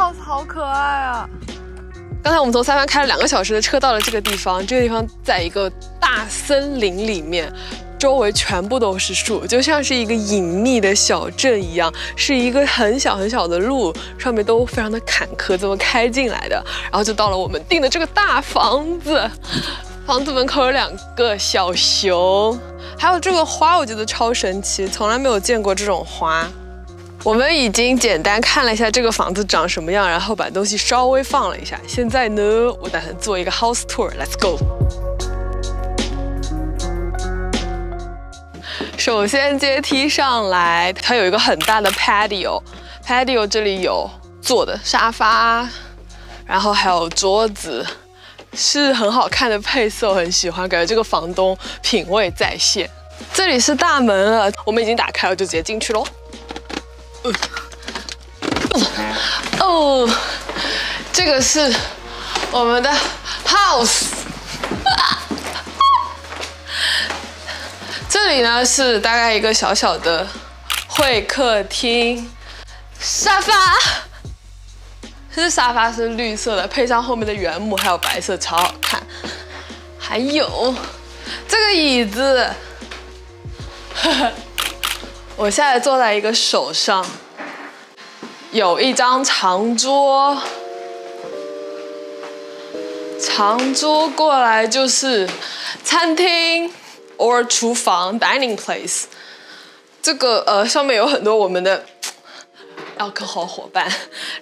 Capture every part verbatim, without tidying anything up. house 好可爱啊！刚才我们从三藩开了两个小时的车到了这个地方，这个地方在一个大森林里面，周围全部都是树，就像是一个隐秘的小镇一样，是一个很小很小的路，上面都非常的坎坷，这么开进来的，然后就到了我们订的这个大房子。 房子门口有两个小熊，还有这个花，我觉得超神奇，从来没有见过这种花。我们已经简单看了一下这个房子长什么样，然后把东西稍微放了一下。现在呢，我打算做一个 house tour，let's go。首先阶梯上来，它有一个很大的 patio，patio 这里有坐的沙发，然后还有桌子。 是很好看的配色，我很喜欢，感觉这个房东品味在线。这里是大门了，我们已经打开了，就直接进去喽。嗯，哦，这个是我们的 house， 这里呢是大概一个小小的会客厅，沙发。 这沙发是绿色的，配上后面的原木还有白色，超好看。还有这个椅子，呵呵，我现在坐在一个手上，有一张长桌，长桌过来就是餐厅 or 厨房 dining place。这个呃上面有很多我们的。 alcohol伙伴，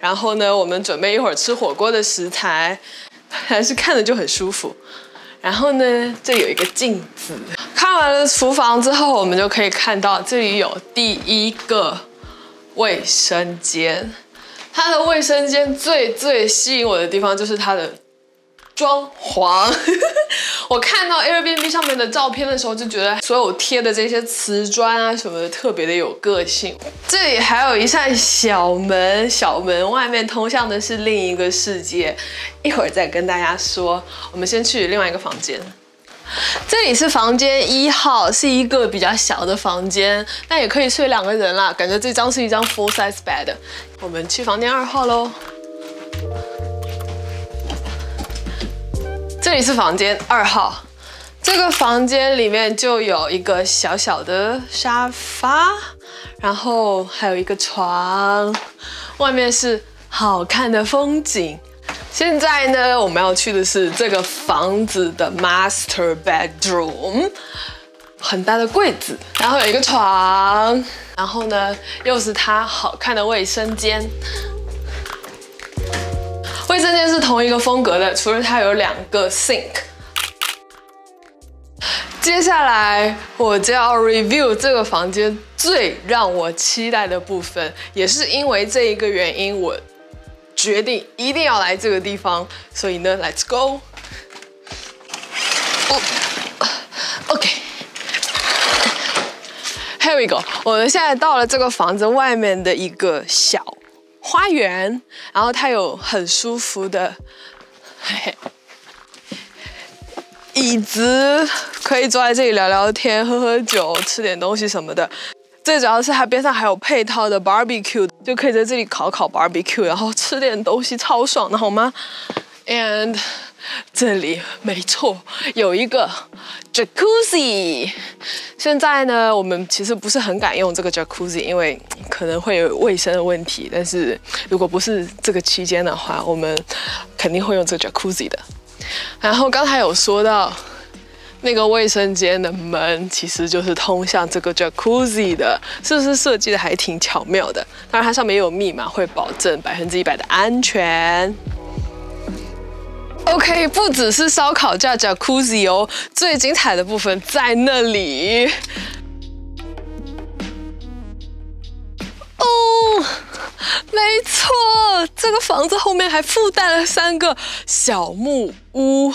然后呢，我们准备一会儿吃火锅的食材，还是看着就很舒服。然后呢，这有一个镜子。看完了厨房之后，我们就可以看到这里有第一个卫生间。它的卫生间最最吸引我的地方就是它的装潢。我看到 Airbnb 上面的照片的时候，就觉得所有贴的这些瓷砖啊什么的特别的有个性。这里还有一扇小门，小门外面通向的是另一个世界，一会儿再跟大家说。我们先去另外一个房间，这里是房间一号，是一个比较小的房间，但也可以睡两个人啦。感觉这张是一张 full size bed。我们去房间二号喽。 这里是房间二号，这个房间里面就有一个小小的沙发，然后还有一个床，外面是好看的风景。现在呢，我们要去的是这个房子的 master bedroom， 很大的柜子，然后有一个床，然后呢又是它好看的卫生间。 卫生间是同一个风格的，除了它有两个 sink。接下来我就要 review 这个房间最让我期待的部分，也是因为这一个原因，我决定一定要来这个地方。所以呢 ，let's go。OK。 Here we go。我们现在到了这个房子外面的一个小 花园，然后它有很舒服的嘿嘿椅子，可以坐在这里聊聊天、喝喝酒、吃点东西什么的。最主要是它边上还有配套的 barbecue， 就可以在这里烤烤 barbecue， 然后吃点东西，超爽的好吗 ？And 这里没错有一个 Jacuzzi。现在呢，我们其实不是很敢用这个 Jacuzzi， 因为 可能会有卫生的问题，但是如果不是这个期间的话，我们肯定会用这个 Jacuzzi 的。然后刚才有说到，那个卫生间的门其实就是通向这个 Jacuzzi 的，是不是设计的还挺巧妙的？当然它上面也有密码，会保证百分之一百的安全。 OK， 不只是烧烤架 Jacuzzi 哦，最精彩的部分在那里。 哦，没错，这个房子后面还附带了三个小木屋。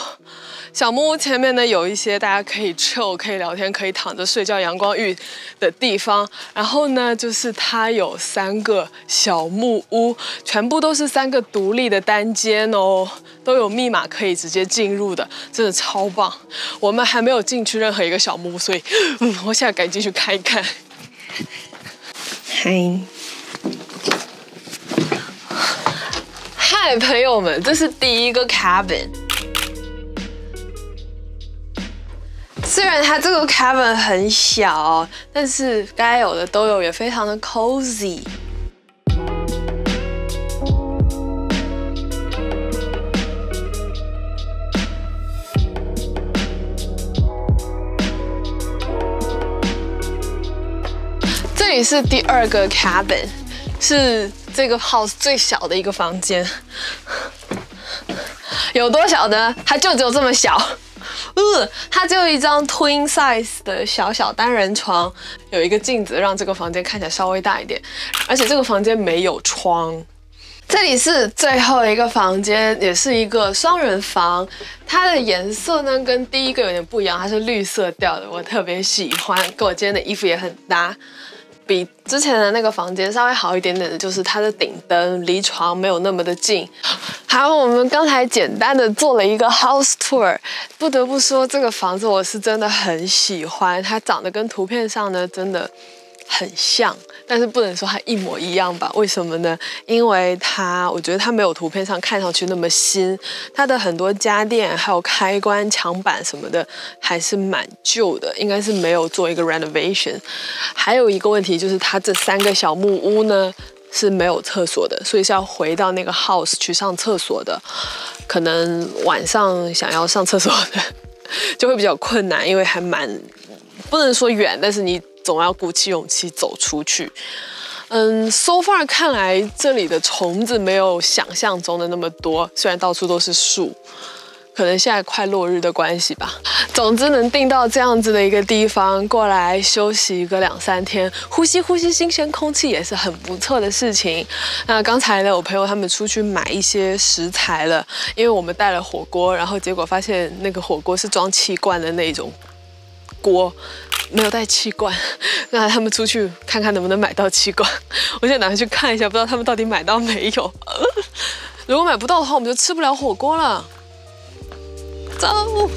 小木屋前面呢有一些大家可以 chill、可以聊天、可以躺着睡觉、阳光浴的地方。然后呢，就是它有三个小木屋，全部都是三个独立的单间哦，都有密码可以直接进入的，真的超棒。我们还没有进去任何一个小木屋，所以，嗯，我现在赶紧去看一看。 嗨，嗨，朋友们，这是第一个 cabin。虽然它这个 cabin 很小，但是该有的都有，也非常的 cozy。 这里是第二个 cabin， 是这个 house 最小的一个房间，有多小呢？它就只有这么小，嗯，它只有一张 twin size 的小小单人床，有一个镜子让这个房间看起来稍微大一点，而且这个房间没有窗。这里是最后一个房间，也是一个双人房，它的颜色呢跟第一个有点不一样，它是绿色调的，我特别喜欢，跟我今天的衣服也很搭。 比之前的那个房间稍微好一点点的，就是它的顶灯离床没有那么的近。还有我们刚才简单的做了一个 house tour， 不得不说这个房子我是真的很喜欢，它长得跟图片上呢真的很像，但是不能说它一模一样吧？为什么呢？因为它我觉得它没有图片上看上去那么新，它的很多家电还有开关、墙板什么的还是蛮旧的，应该是没有做一个 renovation。还有一个问题就是它这三个小木屋呢是没有厕所的，所以是要回到那个 house 去上厕所的，可能晚上想要上厕所的就会比较困难，因为还蛮不能说远，但是你 总要鼓起勇气走出去。嗯 ，so far 看来这里的虫子没有想象中的那么多，虽然到处都是树，可能现在快落日的关系吧。总之能订到这样子的一个地方过来休息个两三天，呼吸呼吸新鲜空气也是很不错的事情。那刚才呢，我朋友他们出去买一些食材了，因为我们带了火锅，然后结果发现那个火锅是装气罐的那种锅。 没有带气罐，那他们出去看看能不能买到气罐。我现在打算去看一下，不知道他们到底买到没有。如果买不到的话，我们就吃不了火锅了。走。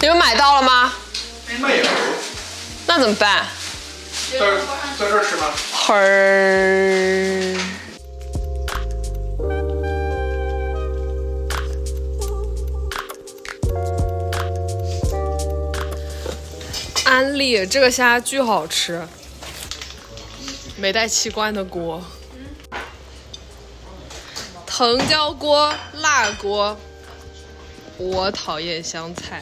你们买到了吗？没有。那怎么办？在在这儿吃吗？嘿。 安利这个虾巨好吃，没带气罐的锅，藤椒锅、辣锅，我讨厌香菜。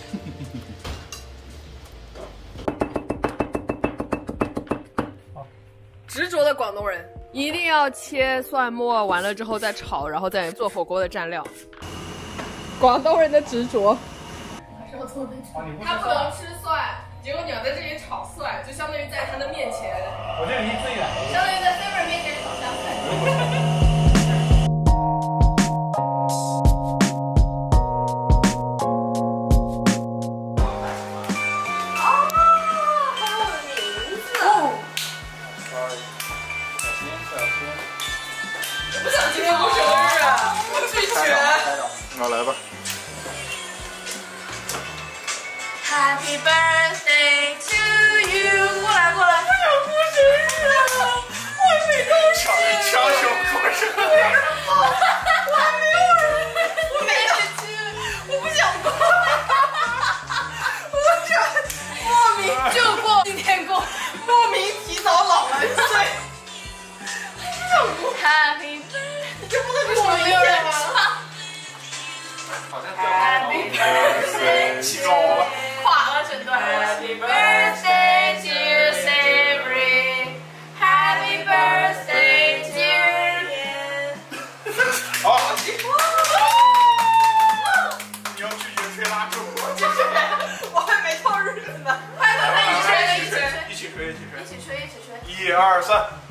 执着的广东人一定要切蒜末，完了之后再炒，然后再做火锅的蘸料。广东人的执着。他不能吃蒜。 结果你要在这里炒蒜，就相当于在他的面前。我这离最远，相当于在 Summer 面前炒香菜。哦，还有名字。哦。我不想今天过生日啊！我拒绝。那来吧。 Happy birthday to you！ 过来过来，我想过生日了，我没过生日，抢手过生日，我没有，我没有去，我不想过，我这莫名就过，今天过，莫名提早老了一岁，我不想过 ，Happy， 这不能过生日吗？好像在其中。 Happy birthday dear Savory, Happy birthday dear. 好，你要去野炊拉住我，我还没到日子呢，快快快，一起吹，一起吹，一起吹，一起吹，一起吹，一二三。